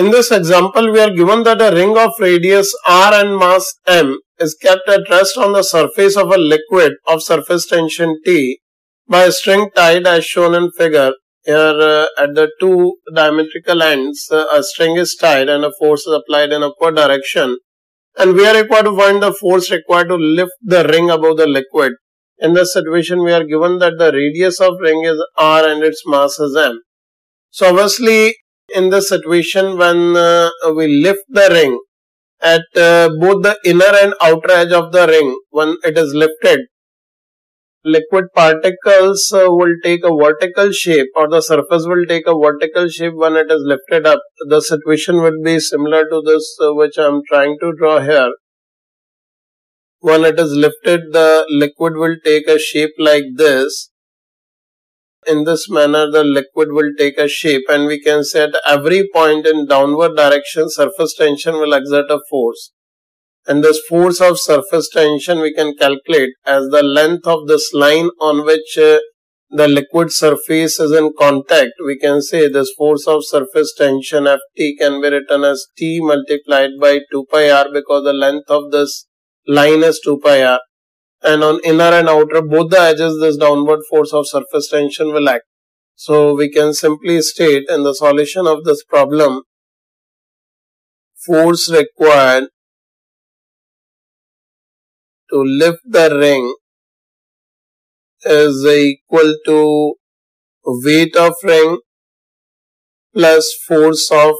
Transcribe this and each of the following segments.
In this example, we are given that a ring of radius r and mass m is kept at rest on the surface of a liquid of surface tension T by a string tied as shown in figure. Here at the two diametrical ends, a string is tied and a force is applied in upward direction, and we are required to find the force required to lift the ring above the liquid. In this situation, we are given that the radius of ring is r and its mass is m. So obviously, in this situation, when we lift the ring at both the inner and outer edge of the ring, when it is lifted, liquid particles will take a vertical shape, or the surface will take a vertical shape when it is lifted up. The situation will be similar to this which I am trying to draw here. When it is lifted, the liquid will take a shape like this. In this manner, the liquid will take a shape, and we can say at every point in downward direction, surface tension will exert a force. And this force of surface tension we can calculate as the length of this line on which the liquid surface is in contact. We can say this force of surface tension Ft can be written as T multiplied by 2 pi r, because the length of this line is 2 pi r. And on inner and outer, both the edges, this downward force of surface tension will act. So we can simply state in the solution of this problem, force required to lift the ring is equal to weight of ring plus force of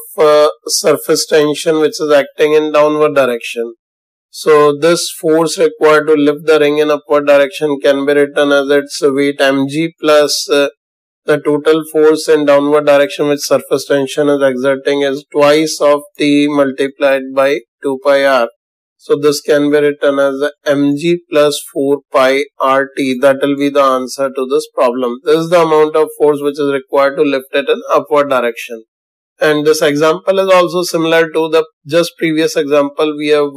surface tension which is acting in downward direction. So this force required to lift the ring in upward direction can be written as its weight mg plus the total force in downward direction which surface tension is exerting is twice of T multiplied by 2 pi r. So this can be written as mg plus 4 pi rt. That will be the answer to this problem. This is the amount of force which is required to lift it in upward direction. And this example is also similar to the just previous example we have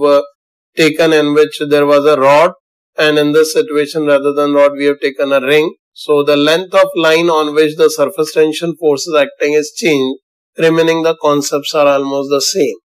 taken, in which there was a rod, and in this situation rather than rod we have taken a ring. So the length of line on which the surface tension force is acting is changed, remaining the concepts are almost the same.